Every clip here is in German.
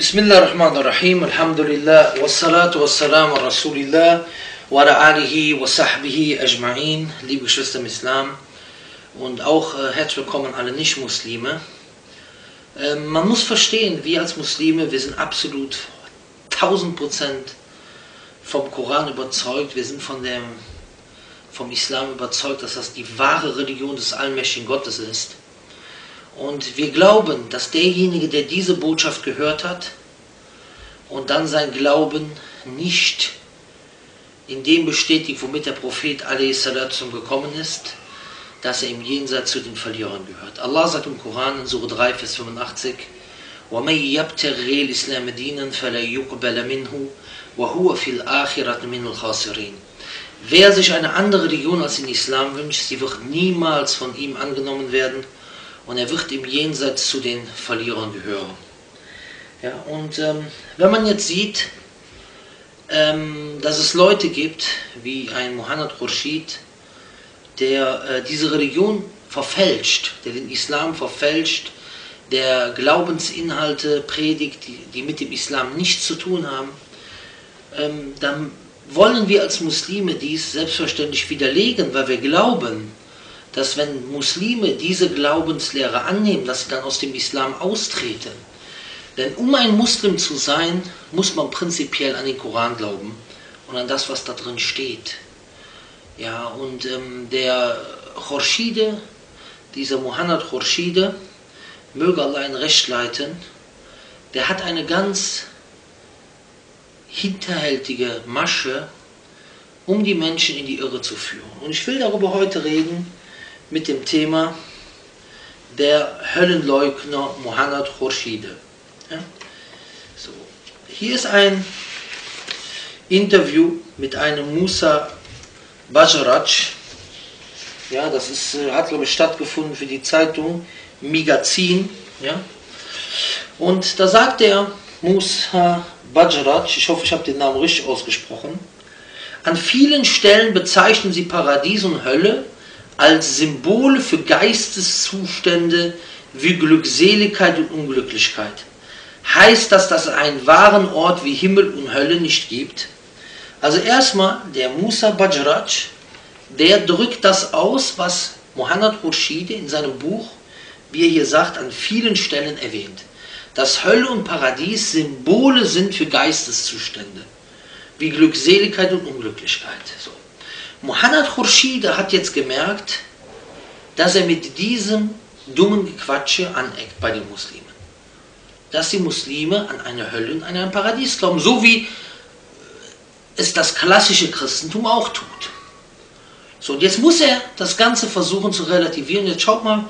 Bismillahirrahmanirrahim, alhamdulillah, wassalatu wassalamu ala rasulillah, wa ala alihi wa sahbihi ajma'in, liebe Geschwister im Islam und auch herzlich willkommen alle Nicht-Muslime. Man muss verstehen, wir als Muslime, wir sind absolut 1000% vom Koran überzeugt, wir sind vom Islam überzeugt, dass das die wahre Religion des allmächtigen Gottes ist. Und wir glauben, dass derjenige, der diese Botschaft gehört hat und dann sein Glauben nicht in dem bestätigt, womit der Prophet a.s. gekommen ist, dass er im Jenseits zu den Verlierern gehört. Allah sagt im Koran in Surah 3, Vers 85, وَمَنْ يَبْتَغِي الْإِسْلَامَ دِينًا فَلَا يُقْبَلَ مِنْهُ وَهُوَ فِي الْآخِرَةِ مِنَ الْخَاسِرِينَ. Wer sich eine andere Religion als den Islam wünscht, sie wird niemals von ihm angenommen werden, und er wird im Jenseits zu den Verlierern gehören. Ja, und wenn man jetzt sieht, dass es Leute gibt, wie ein Mouhanad Khorchide, der diese Religion verfälscht, der den Islam verfälscht, der Glaubensinhalte predigt, die mit dem Islam nichts zu tun haben, dann wollen wir als Muslime dies selbstverständlich widerlegen, weil wir glauben, dass wenn Muslime diese Glaubenslehre annehmen, dass sie dann aus dem Islam austreten. Denn um ein Muslim zu sein, muss man prinzipiell an den Koran glauben und an das, was da drin steht. Ja, und der Khorchide, dieser Mouhanad Khorchide, möge Allah ihn recht leiten, der hat eine ganz hinterhältige Masche, um die Menschen in die Irre zu führen. Und ich will darüber heute reden, mit dem Thema der Höllenleugner Mouhanad Khorchide. Ja? So. Hier ist ein Interview mit einem Musa Bajraj. Ja, das ist, hat, glaube ich, stattgefunden für die Zeitung Migazin. Ja? Und da sagt der Musa Bajraj, ich hoffe, ich habe den Namen richtig ausgesprochen, an vielen Stellen bezeichnen sie Paradies und Hölle als Symbole für Geisteszustände wie Glückseligkeit und Unglücklichkeit. Heißt das, dass es einen wahren Ort wie Himmel und Hölle nicht gibt? Also erstmal, der Musa Bajraj, der drückt das aus, was Mouhanad Khorchide in seinem Buch, wie er hier sagt, an vielen Stellen erwähnt. Dass Hölle und Paradies Symbole sind für Geisteszustände, wie Glückseligkeit und Unglücklichkeit. So. Mouhanad Khorchide hat jetzt gemerkt, dass er mit diesem dummen Gequatsche aneckt bei den Muslimen. Dass die Muslime an eine Hölle und an ein Paradies glauben, so wie es das klassische Christentum auch tut. So, und jetzt muss er das Ganze versuchen zu relativieren. Jetzt schaut mal,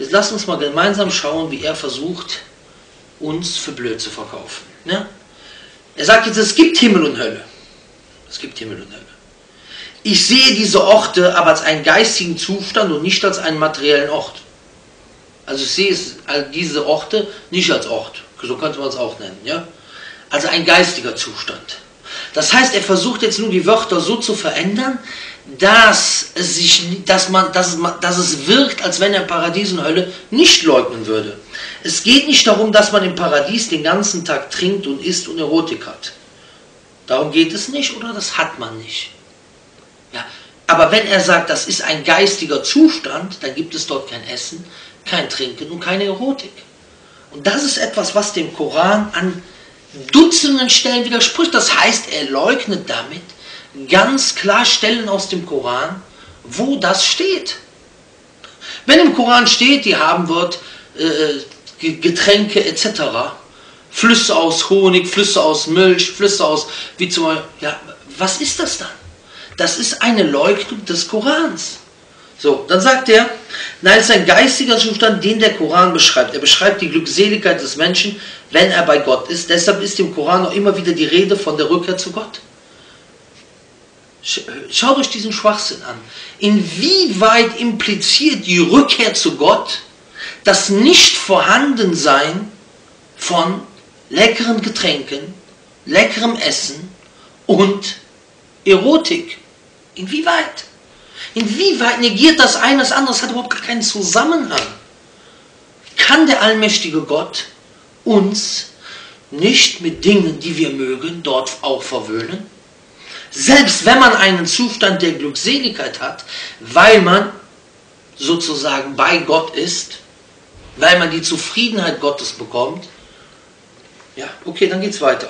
jetzt lasst uns mal gemeinsam schauen, wie er versucht, uns für blöd zu verkaufen. Ja? Er sagt jetzt, es gibt Himmel und Hölle. Es gibt Himmel und Hölle. Ich sehe diese Orte aber als einen geistigen Zustand und nicht als einen materiellen Ort. Also ich sehe diese Orte nicht als Ort, so könnte man es auch nennen, ja? Also ein geistiger Zustand. Das heißt, er versucht jetzt nur die Wörter so zu verändern, dass es wirkt, als wenn er Paradies und Hölle nicht leugnen würde. Es geht nicht darum, dass man im Paradies den ganzen Tag trinkt und isst und Erotik hat. Darum geht es nicht oder das hat man nicht. Ja, aber wenn er sagt, das ist ein geistiger Zustand, dann gibt es dort kein Essen, kein Trinken und keine Erotik. Und das ist etwas, was dem Koran an Dutzenden Stellen widerspricht. Das heißt, er leugnet damit ganz klar Stellen aus dem Koran, wo das steht. Wenn im Koran steht, die haben dort Getränke etc., Flüsse aus Honig, Flüsse aus Milch, Flüsse aus, wie zum Beispiel, ja, was ist das dann? Das ist eine Leugnung des Korans. So, dann sagt er, nein, es ist ein geistiger Zustand, den der Koran beschreibt. Er beschreibt die Glückseligkeit des Menschen, wenn er bei Gott ist. Deshalb ist im Koran auch immer wieder die Rede von der Rückkehr zu Gott. Schaut euch diesen Schwachsinn an. Inwieweit impliziert die Rückkehr zu Gott das Nichtvorhandensein von leckeren Getränken, leckerem Essen und Erotik. Inwieweit? Inwieweit negiert das eine das andere? Das hat überhaupt gar keinen Zusammenhang. Kann der allmächtige Gott uns nicht mit Dingen, die wir mögen, dort auch verwöhnen? Selbst wenn man einen Zustand der Glückseligkeit hat, weil man sozusagen bei Gott ist, weil man die Zufriedenheit Gottes bekommt. Ja, okay, dann geht's weiter.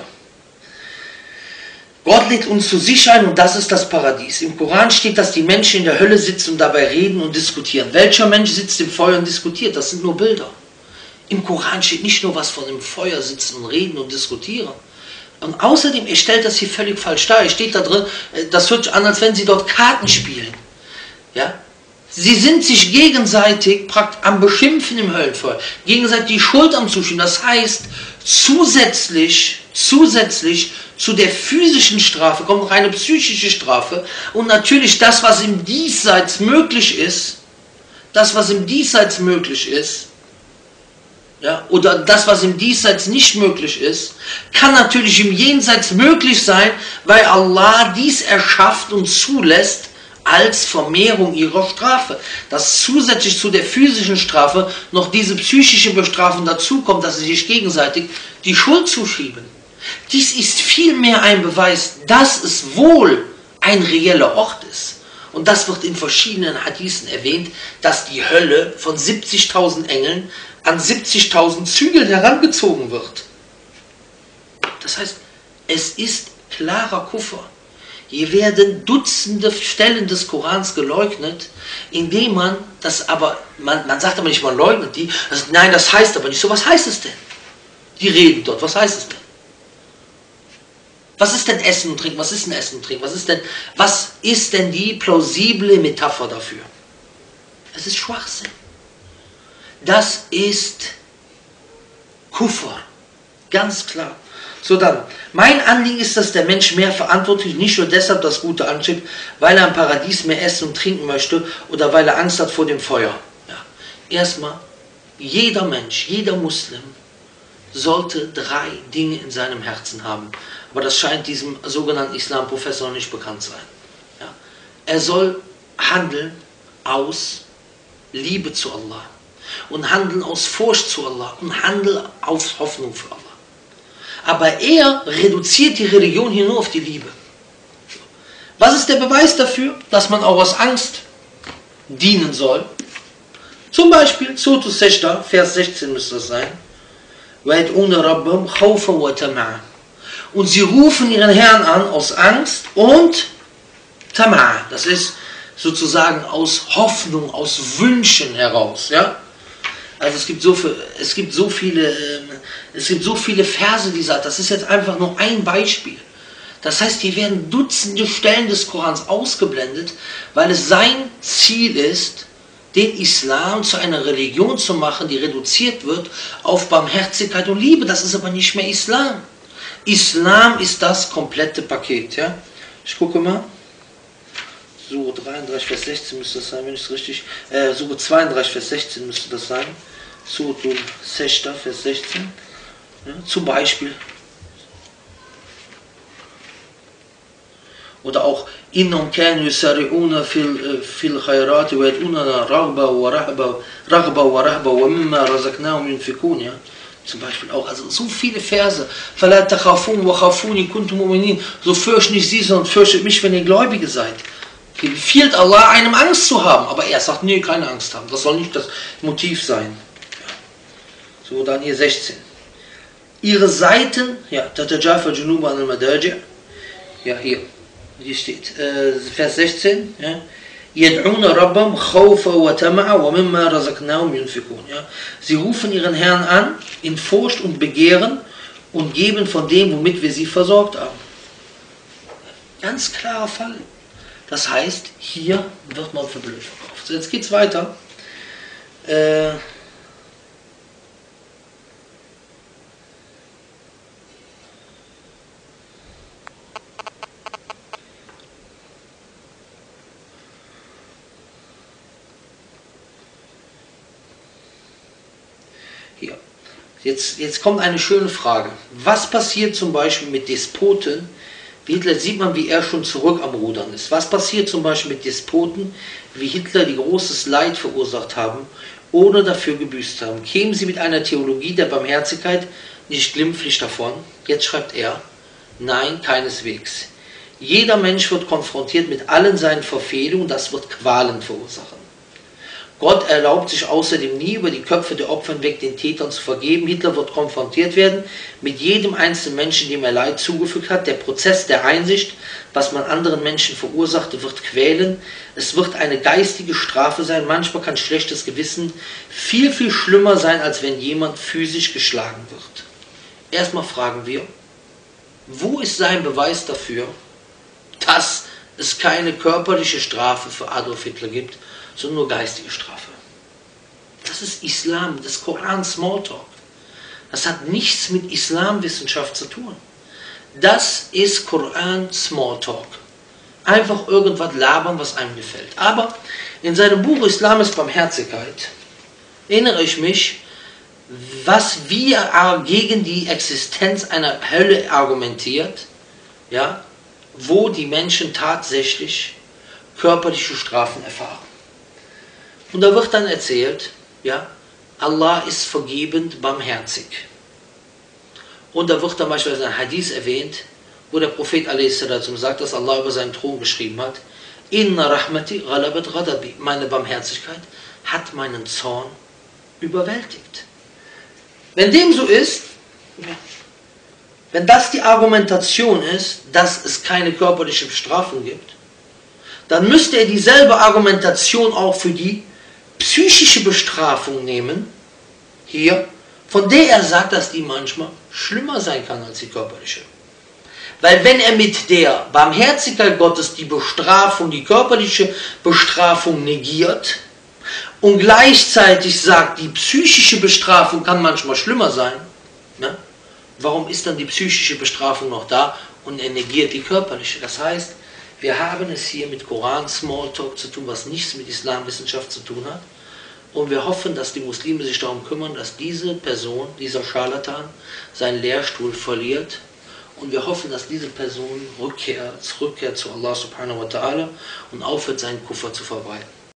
Gott lädt uns zu sich ein und das ist das Paradies. Im Koran steht, dass die Menschen in der Hölle sitzen und dabei reden und diskutieren. Welcher Mensch sitzt im Feuer und diskutiert? Das sind nur Bilder. Im Koran steht nicht nur was von dem Feuer sitzen und reden und diskutieren. Und außerdem, er stellt das hier völlig falsch dar. Er steht da drin, das hört sich an, als wenn sie dort Karten spielen. Ja? Sie sind sich gegenseitig am Beschimpfen im Höllenfeuer, gegenseitig die Schuld am Zuschieben. Das heißt, zusätzlich zu der physischen Strafe kommt noch eine psychische Strafe. Und natürlich das, was im Diesseits möglich ist, ja, oder das, was im Diesseits nicht möglich ist, kann natürlich im Jenseits möglich sein, weil Allah dies erschafft und zulässt als Vermehrung ihrer Strafe. Dass zusätzlich zu der physischen Strafe noch diese psychische Bestrafung dazukommt, dass sie sich gegenseitig die Schuld zuschieben. Dies ist vielmehr ein Beweis, dass es wohl ein reeller Ort ist. Und das wird in verschiedenen Hadithen erwähnt, dass die Hölle von 70.000 Engeln an 70.000 Zügeln herangezogen wird. Das heißt, es ist klarer Kuffer. Hier werden Dutzende Stellen des Korans geleugnet, indem man das aber, man sagt aber nicht, man leugnet die, also nein, das heißt aber nicht so, was heißt es denn? Die reden dort, was heißt es denn? Was ist denn Essen und Trinken? Was ist denn Essen und Trinken? Was ist denn die plausible Metapher dafür? Es ist Schwachsinn. Das ist Kuffer. Ganz klar. So dann, mein Anliegen ist, dass der Mensch mehr verantwortlich, nicht nur deshalb das Gute anstrebt, weil er im Paradies mehr essen und trinken möchte oder weil er Angst hat vor dem Feuer. Ja. Erstmal, jeder Mensch, jeder Muslim sollte 3 Dinge in seinem Herzen haben. Aber das scheint diesem sogenannten Islamprofessor nicht bekannt zu sein. Ja. Er soll handeln aus Liebe zu Allah. Und handeln aus Furcht zu Allah und handeln aus Hoffnung für Allah. Aber er reduziert die Religion hier nur auf die Liebe. Was ist der Beweis dafür, dass man auch aus Angst dienen soll? Zum Beispiel, Surah Sajda, Vers 16 müsste das sein. Und sie rufen ihren Herrn an aus Angst und Tama. Das ist sozusagen aus Hoffnung, aus Wünschen heraus, ja? Also es gibt so viele Verse, die sagen, das ist jetzt einfach nur ein Beispiel. Das heißt, hier werden Dutzende Stellen des Korans ausgeblendet, weil es sein Ziel ist, den Islam zu einer Religion zu machen, die reduziert wird auf Barmherzigkeit und Liebe. Das ist aber nicht mehr Islam. Islam ist das komplette Paket, ja? Ich gucke mal. Sure 33, Vers 16 müsste das sein, wenn ich es richtig... Sure 32, Vers 16 müsste das sein. Sure 6, Vers 16. Ja, zum Beispiel. Oder auch... Innum kanu yusari'una fil khayrati wa yad'unana raghba wa rahba wa mimma razaqnahum yunfikun, ja. Zum Beispiel auch, also so viele Verse. Fala takhafun wa khafuni kuntum mu'minin. So fürcht nicht sie, sondern fürchtet mich, wenn ihr Gläubige seid. Befiehlt Allah, einem Angst zu haben. Aber er sagt, nee, keine Angst haben. Das soll nicht das Motiv sein. Ja. So, dann hier 16. Ihre Seiten, ja, Tatajafa Junuba al-Madaji, ja, hier steht, Vers 16, ja. Sie rufen ihren Herrn an, in Furcht und Begehren, und geben von dem, womit wir sie versorgt haben. Ganz klarer Fall. Das heißt, hier wird man für blöd verkauft. So, jetzt geht's weiter. Hier. Jetzt kommt eine schöne Frage. Was passiert zum Beispiel mit Despoten? Wie Hitler sieht man, wie er schon zurück am Rudern ist. Was passiert zum Beispiel mit Despoten, wie Hitler, die großes Leid verursacht haben, ohne dafür gebüßt haben? Kämen sie mit einer Theologie der Barmherzigkeit, nicht glimpflich davon. Jetzt schreibt er, nein, keineswegs. Jeder Mensch wird konfrontiert mit allen seinen Verfehlungen, das wird Qualen verursachen. Gott erlaubt sich außerdem nie, über die Köpfe der Opfer hinweg den Tätern zu vergeben. Hitler wird konfrontiert werden mit jedem einzelnen Menschen, dem er Leid zugefügt hat. Der Prozess der Einsicht, was man anderen Menschen verursachte, wird quälen. Es wird eine geistige Strafe sein. Manchmal kann schlechtes Gewissen viel, viel schlimmer sein, als wenn jemand physisch geschlagen wird. Erstmal fragen wir, wo ist sein Beweis dafür, dass es keine körperliche Strafe für Adolf Hitler gibt, sondern nur geistige Strafe? Das ist Islam, das Koran Smalltalk. Das hat nichts mit Islamwissenschaft zu tun. Das ist Koran Smalltalk. Einfach irgendwas labern, was einem gefällt. Aber in seinem Buch Islam ist Barmherzigkeit erinnere ich mich, was wir gegen die Existenz einer Hölle argumentiert, ja, wo die Menschen tatsächlich körperliche Strafen erfahren. Und da wird dann erzählt, ja, Allah ist vergebend, barmherzig. Und da wird dann beispielsweise ein Hadith erwähnt, wo der Prophet a.s. sagt, dass Allah über seinen Thron geschrieben hat, Inna rahmati ghalabat ghadabi, meine Barmherzigkeit hat meinen Zorn überwältigt. Wenn dem so ist, wenn das die Argumentation ist, dass es keine körperlichen Strafen gibt, dann müsste er dieselbe Argumentation auch für die psychische Bestrafung nehmen, hier, von der er sagt, dass die manchmal schlimmer sein kann als die körperliche. Weil wenn er mit der Barmherzigkeit Gottes die Bestrafung, die körperliche Bestrafung negiert und gleichzeitig sagt, die psychische Bestrafung kann manchmal schlimmer sein, ne? Warum ist dann die psychische Bestrafung noch da und er negiert die körperliche? Das heißt, wir haben es hier mit Koran-Smalltalk zu tun, was nichts mit Islamwissenschaft zu tun hat. Und wir hoffen, dass die Muslime sich darum kümmern, dass diese Person, dieser Scharlatan, seinen Lehrstuhl verliert. Und wir hoffen, dass diese Person zurückkehrt zu Allah subhanahu wa ta'ala und aufhört, seinen Kuffer zu verbreiten.